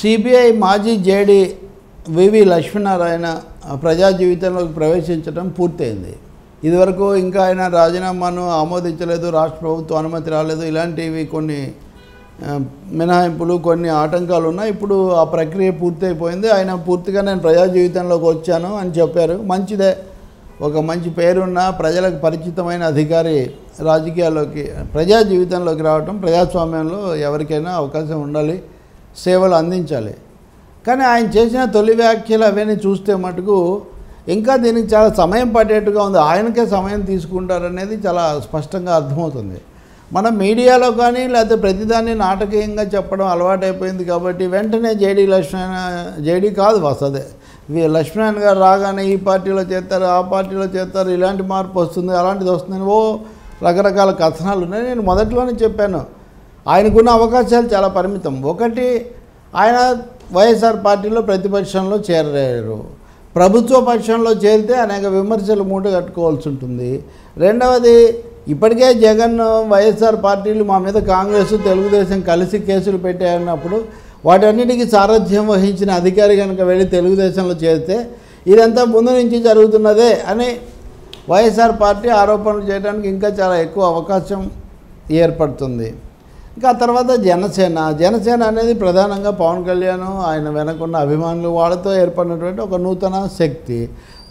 CBI మాజీ JD వివి లక్ష్మీనారాయణ ప్రజా జీవితంలోకి ప్రవేశించడం పూర్తయింది. ఇదివరకు ఇంకా ఆయన రాజీనామాను ఆమోదించలేదు, రాష్ట్ర ప్రభుత్వం అనుమతి రాలేదు, ఇలాంటివి కొన్ని మినహాయింపులు కొన్ని ఆటంకాలు ఉన్నాయి. ఇప్పుడు ఆ ప్రక్రియ పూర్తయిపోయింది. ఆయన పూర్తిగా నేను ప్రజా జీవితంలోకి వచ్చాను అని చెప్పారు. మంచిదే, ఒక మంచి పేరున్న ప్రజలకు పరిచితమైన అధికారి రాజకీయాల్లోకి ప్రజా జీవితంలోకి రావటం ప్రజాస్వామ్యంలో ఎవరికైనా అవకాశం ఉండాలి, సేవలు అందించాలి. కానీ ఆయన చేసిన తొలి వ్యాఖ్యలు అవన్నీ చూస్తే మటుకు ఇంకా దీనికి చాలా సమయం పట్టేట్టుగా ఉంది. ఆయనకే సమయం తీసుకుంటారనేది చాలా స్పష్టంగా అర్థమవుతుంది. మనం మీడియాలో కానీ లేకపోతే ప్రతిదాన్ని నాటకీయంగా చెప్పడం అలవాటైపోయింది కాబట్టి వెంటనే జేడీ లక్ష్మీనారాయణ గారు రాగానే ఈ పార్టీలో చేస్తారు, ఆ పార్టీలో చేస్తారు, ఇలాంటి మార్పు వస్తుంది, అలాంటిది వస్తుంది, ఓ రకరకాల కథనాలు ఉన్నాయి. నేను మొదట్లోనే చెప్పాను, ఆయనకున్న అవకాశాలు చాలా పరిమితం. ఒకటి, ఆయన వైఎస్ఆర్ పార్టీలో ప్రతిపక్షంలో చేరలేరు, ప్రభుత్వ పక్షంలో చేరితే అనేక విమర్శలు మూట కట్టుకోవాల్సి ఉంటుంది. రెండవది, ఇప్పటికే జగన్ వైఎస్ఆర్ పార్టీలు మా మీద కాంగ్రెస్ తెలుగుదేశం కలిసి కేసులు పెట్టాయన్నప్పుడు వాటన్నిటికీ సారథ్యం వహించిన అధికారి కనుక వెళ్ళి తెలుగుదేశంలో చేరితే ఇదంతా ముందు నుంచి జరుగుతున్నదే అని వైఎస్ఆర్ పార్టీ ఆరోపణలు చేయడానికి ఇంకా చాలా ఎక్కువ అవకాశం ఏర్పడుతుంది. ఇంకా తర్వాత జనసేన అనేది ప్రధానంగా పవన్ కళ్యాణ్ ఆయన వెనకున్న అభిమానులు వాళ్ళతో ఏర్పడినటువంటి ఒక నూతన శక్తి.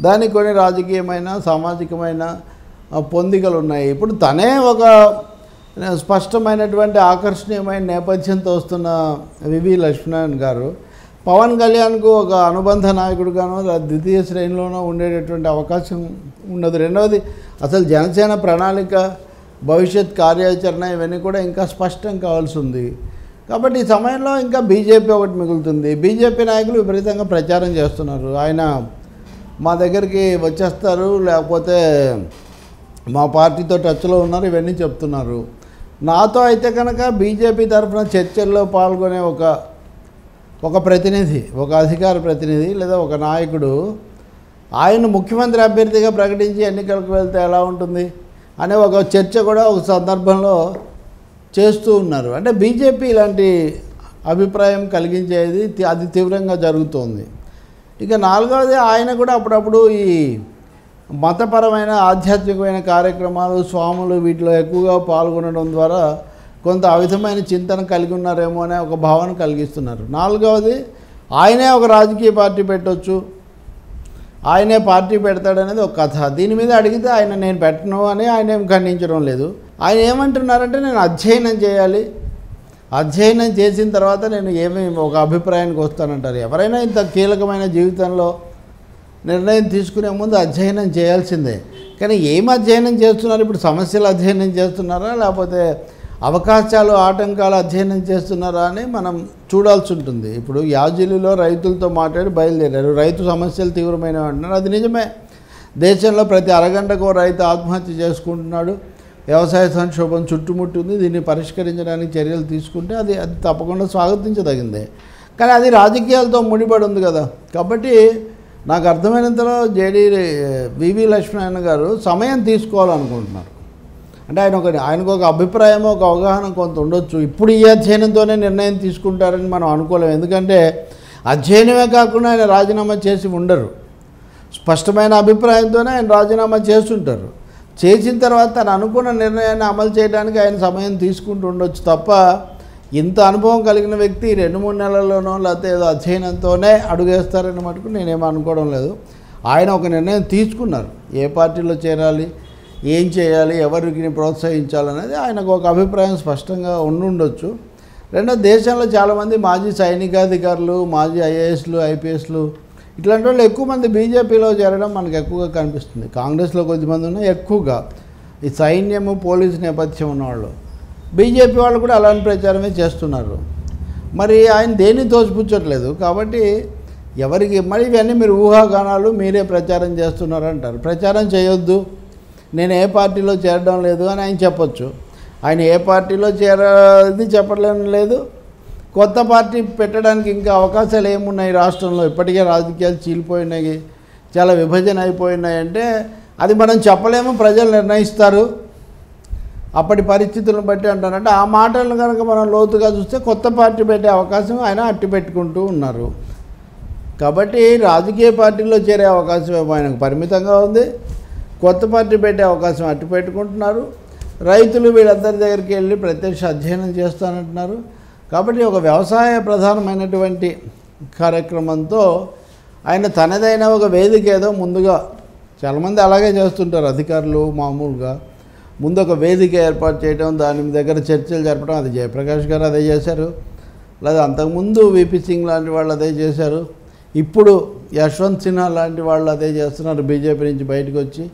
దానికి కొన్ని రాజకీయమైన సామాజికమైన పొందికలు ఉన్నాయి. ఇప్పుడు తనే ఒక స్పష్టమైనటువంటి ఆకర్షణీయమైన నేపథ్యంతో వస్తున్న వివి లక్ష్మీనారాయణ గారు పవన్ కళ్యాణ్కు ఒక అనుబంధ నాయకుడుగానో ద్వితీయ శ్రేణిలోనో ఉండేటటువంటి అవకాశం ఉండదు. రెండవది, అసలు జనసేన ప్రణాళిక, భవిష్యత్ కార్యాచరణ ఇవన్నీ కూడా ఇంకా స్పష్టం కావాల్సి ఉంది. కాబట్టి ఈ సమయంలో ఇంకా బీజేపీ ఒకటి మిగులుతుంది. బీజేపీ నాయకులు విపరీతంగా ప్రచారం చేస్తున్నారు. ఆయన మా దగ్గరికి వచ్చేస్తారు, లేకపోతే మా పార్టీతో టచ్లో ఉన్నారు, ఇవన్నీ చెప్తున్నారు. నాతో అయితే కనుక బీజేపీ తరఫున చర్చల్లో పాల్గొనే ఒక ప్రతినిధి, ఒక అధికార ప్రతినిధి లేదా ఒక నాయకుడు ఆయన ముఖ్యమంత్రి అభ్యర్థిగా ప్రకటించి ఎన్నికలకు వెళ్తే ఎలా ఉంటుంది అనే ఒక చర్చ కూడా ఒక సందర్భంలో చేస్తూ ఉన్నారు. అంటే బీజేపీ ఇలాంటి అభిప్రాయం కలిగించేది అది తీవ్రంగా జరుగుతోంది. ఇక నాలుగవది, ఆయన కూడా అప్పుడప్పుడు ఈ మతపరమైన ఆధ్యాత్మికమైన కార్యక్రమాలు, స్వాములు వీటిలో ఎక్కువగా పాల్గొనడం ద్వారా కొంత అవిధమైన చింతన కలిగి ఉన్నారేమో అనే ఒక భావన కలిగిస్తున్నారు. నాలుగవది, ఆయనే ఒక రాజకీయ పార్టీ పెట్టొచ్చు, ఆయనే పార్టీ పెడతాడనేది ఒక కథ. దీని మీద అడిగితే ఆయన నేను పెట్టను అని ఆయన ఏం ఖండించడం లేదు. ఆయన ఏమంటున్నారంటే నేను అధ్యయనం చేయాలి, అధ్యయనం చేసిన తర్వాత నేను ఏమి ఒక అభిప్రాయానికి వస్తానంటారు. ఎవరైనా ఇంత కీలకమైన జీవితంలో నిర్ణయం తీసుకునే ముందు అధ్యయనం చేయాల్సిందే. కానీ ఏం అధ్యయనం చేస్తున్నారు? ఇప్పుడు సమస్యలు అధ్యయనం చేస్తున్నారా, లేకపోతే అవకాశాలు ఆటంకాలు అధ్యయనం చేస్తున్నారా అని మనం చూడాల్సి ఉంటుంది. ఇప్పుడు యాజిలిలో రైతులతో మాట్లాడి బయలుదేరారు. రైతు సమస్యలు తీవ్రమైనవి అంటున్నారు, అది నిజమే. దేశంలో ప్రతి అరగంటకు రైతు ఆత్మహత్య చేసుకుంటున్నాడు. వ్యవసాయ సంక్షోభం చుట్టుముట్టింది. దీన్ని పరిష్కరించడానికి చర్యలు తీసుకుంటే అది తప్పకుండా స్వాగతించదగిందే. కానీ అది రాజకీయాలతో ముడిపడి ఉంది కదా. కాబట్టి నాకు అర్థమైనంతలో వివి లక్ష్మీనారాయణ గారు సమయం తీసుకోవాలనుకుంటున్నారు. అంటే ఆయనకు ఒక అభిప్రాయం, ఒక అవగాహన కొంత ఉండొచ్చు. ఇప్పుడు ఈ అధ్యయనంతోనే నిర్ణయం తీసుకుంటారని మనం అనుకోలేము. ఎందుకంటే అధ్యయనమే కాకుండా ఆయన రాజీనామా చేసి ఉండరు. స్పష్టమైన అభిప్రాయంతోనే ఆయన రాజీనామా చేస్తుంటారు. చేసిన తర్వాత తను అనుకున్న నిర్ణయాన్ని అమలు చేయడానికి ఆయన సమయం తీసుకుంటూ ఉండొచ్చు తప్ప, ఇంత అనుభవం కలిగిన వ్యక్తి 2-3 నెలల్లోనో లేకపోతే ఏదో అధ్యయనంతోనే అడుగేస్తారని మటుకు నేనేమో అనుకోవడం లేదు. ఆయన ఒక నిర్ణయం తీసుకున్నారు, ఏ పార్టీలో చేరాలి, ఏం చేయాలి, ఎవరికి ప్రోత్సహించాలనేది ఆయనకు ఒక అభిప్రాయం స్పష్టంగా ఉండుండొచ్చు. రెండో, దేశంలో చాలామంది మాజీ సైనికాధికారులు, మాజీ ఐఏఎస్లు, ఐపీఎస్లు ఇట్లాంటి వాళ్ళు ఎక్కువ మంది బీజేపీలో చేరడం మనకు ఎక్కువగా కనిపిస్తుంది. కాంగ్రెస్లో కొద్దిమంది ఉన్నా ఎక్కువగా ఈ సైన్యము, పోలీసు నేపథ్యం ఉన్నవాళ్ళు, బీజేపీ వాళ్ళు కూడా అలాంటి ప్రచారమే చేస్తున్నారు. మరి ఆయన దేన్ని తోచిపుచ్చట్లేదు. కాబట్టి ఎవరికి మరి ఇవన్నీ మీరు ఊహాగానాలు, మీరే ప్రచారం చేస్తున్నారంటారు. ప్రచారం చేయొద్దు, నేను ఏ పార్టీలో చేరడం లేదు అని ఆయన చెప్పొచ్చు. ఆయన ఏ పార్టీలో చేరది చెప్పడం లేదు. కొత్త పార్టీ పెట్టడానికి ఇంకా అవకాశాలు ఏమున్నాయి? రాష్ట్రంలో ఇప్పటికే రాజకీయాలు చీలిపోయినాయి, చాలా విభజన అయిపోయినాయి. అంటే అది మనం చెప్పలేము, ప్రజలు నిర్ణయిస్తారు. అప్పటి పరిస్థితులను బట్టి అంటారంటే ఆ మాటలను కనుక మనం లోతుగా చూస్తే కొత్త పార్టీ పెట్టే అవకాశం ఆయన అట్టి పెట్టుకుంటూ ఉన్నారు కాబట్టి రాజకీయ పార్టీల్లో చేరే అవకాశం ఆయనకు పరిమితంగా ఉంది కొత్త పార్టీ పెట్టే అవకాశం అట్టి పెట్టుకుంటున్నారు రైతులు వీళ్ళందరి దగ్గరికి వెళ్ళి ప్రత్యక్ష అధ్యయనం చేస్తానంటున్నారు కాబట్టి ఒక వ్యవసాయ ప్రధానమైనటువంటి కార్యక్రమంతో ఆయన తనదైన ఒక వేదిక ఏదో ముందుగా చాలా మంది అలాగే చేస్తుంటారు అధికారులు మామూలుగా ముందు ఒక వేదిక ఏర్పాటు చేయడం దాని దగ్గర చర్చలు జరపడం అది జయప్రకాష్ గారు అదే చేశారు లేదా అంతకుముందు వీపీ సింగ్ లాంటి వాళ్ళు అదే చేశారు ఇప్పుడు యశ్వంత్ సిన్హా లాంటి వాళ్ళు అదే చేస్తున్నారు బీజేపీ నుంచి బయటకు వచ్చి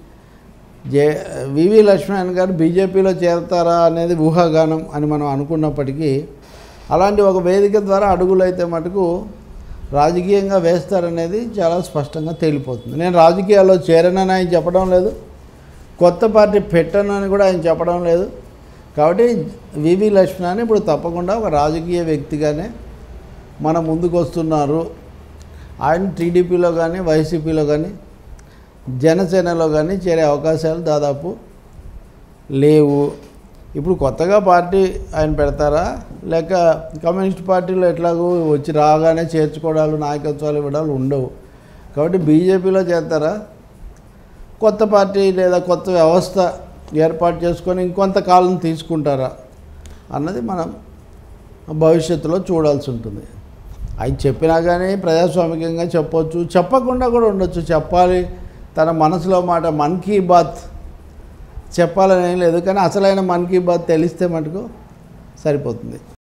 వివి లక్ష్మణ్ గారు బీజేపీలో చేరతారా అనేది ఊహాగానం అని మనం అనుకున్నప్పటికీ అలాంటి ఒక వేదిక ద్వారా అడుగులైతే మటుకు రాజకీయంగా వేస్తారనేది చాలా స్పష్టంగా తేలిపోతుంది నేను రాజకీయాల్లో చేరనని ఆయన చెప్పడం లేదు కొత్త పార్టీ పెట్టను అని కూడా ఆయన చెప్పడం లేదు కాబట్టి వివి లక్ష్మణ్ ఇప్పుడు తప్పకుండా ఒక రాజకీయ వ్యక్తిగానే మన ముందుకు వస్తున్నారు ఆయన టీడీపీలో కానీ వైసీపీలో కానీ జనసేనలో కానీ చేరే అవకాశాలు దాదాపు లేవు ఇప్పుడు కొత్తగా పార్టీ ఆయన పెడతారా లేక కమ్యూనిస్ట్ పార్టీలో ఎట్లాగో వచ్చి రాగానే చేర్చుకోవడాలు నాయకత్వాలు ఇవ్వడాలు ఉండవు కాబట్టి బీజేపీలో చేస్తారా కొత్త పార్టీ లేదా కొత్త వ్యవస్థ ఏర్పాటు చేసుకొని ఇంకొంతకాలం తీసుకుంటారా అన్నది మనం భవిష్యత్తులో చూడాల్సి ఉంటుంది అది చెప్పినా కానీ ప్రజాస్వామికంగా చెప్పవచ్చు చెప్పకుండా కూడా ఉండొచ్చు చెప్పాలి తన మనసులో మాట మన్ కీ బాత్ చెప్పాలని లేదు కానీ అసలైన మన్ కీ బాత్ తెలిస్తే మటుకు సరిపోతుంది